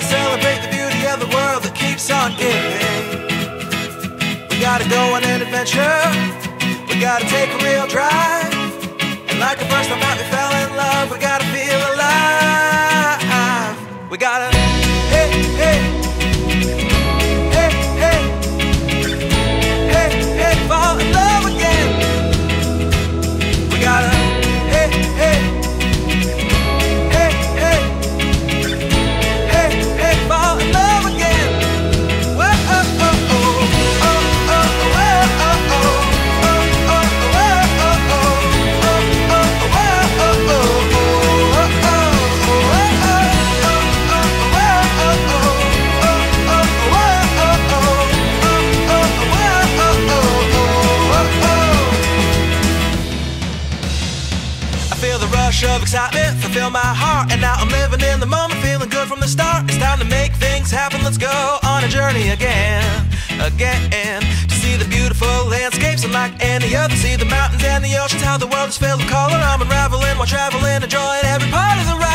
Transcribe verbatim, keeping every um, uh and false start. gotta celebrate the beauty of the world that keeps on giving. We gotta go on an adventure, we gotta take a real drive, and like the first time that we fell in love, we gotta feel alive. We gotta, hey, hey. Of excitement, fulfill my heart, and now I'm living in the moment, feeling good from the start. It's time to make things happen, let's go on a journey again, again, to see the beautiful landscapes unlike any other, see the mountains and the oceans, how the world is filled with color. I'm unraveling while traveling, enjoying every part of the ride.